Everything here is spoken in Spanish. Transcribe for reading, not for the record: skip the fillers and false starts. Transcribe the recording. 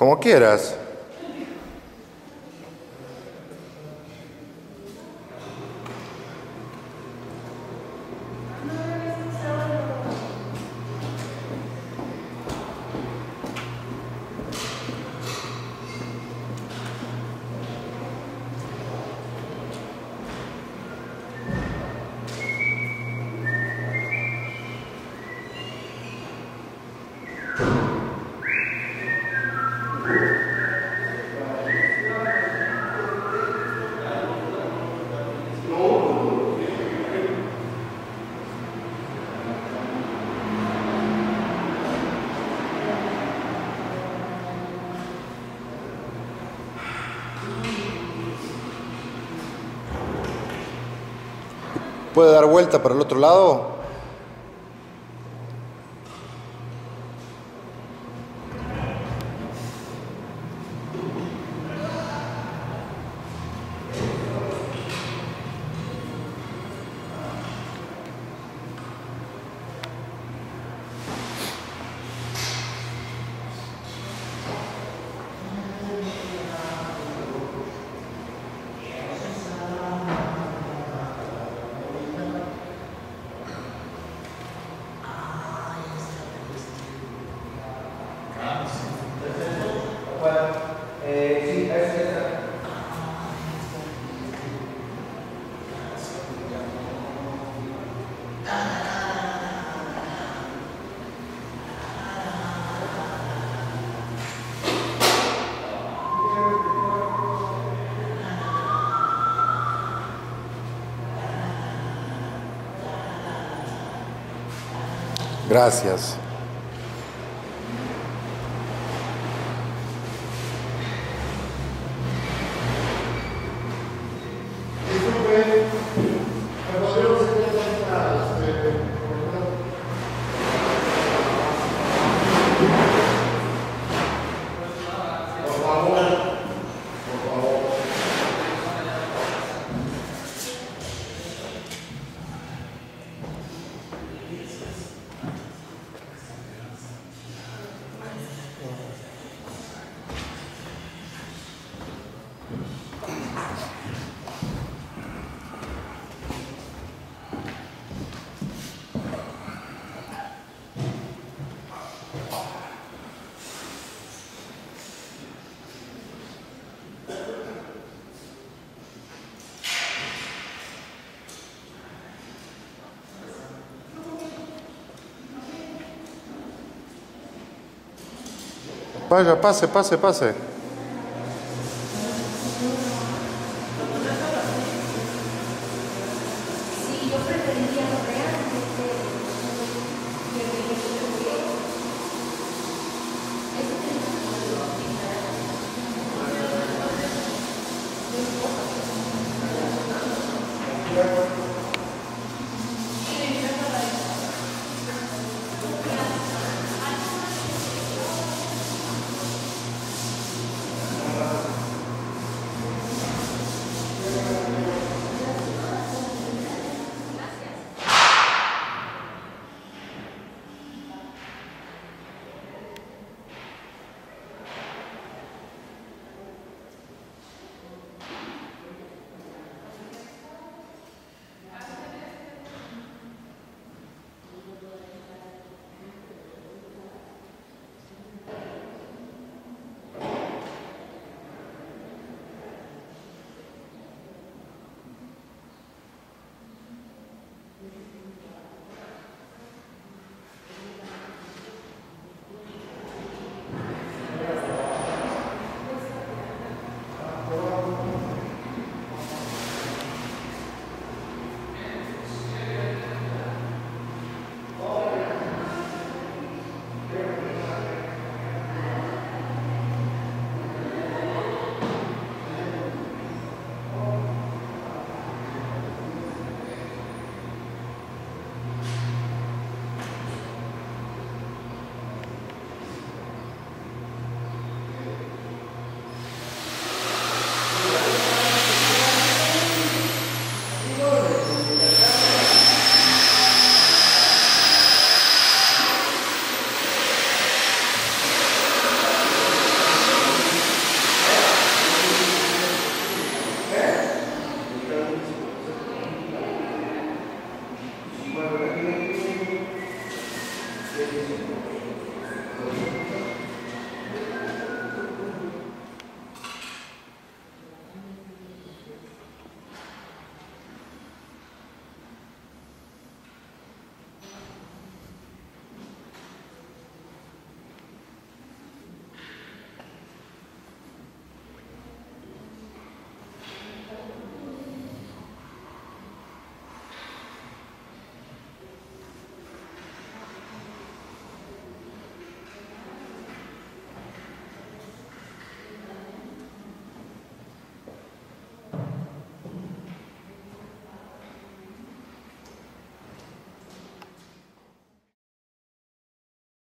Como quieras. ¿Puede dar vuelta para el otro lado? Gracias. Vaya, pase, pase, pase. Sí, yo preferiría lo real.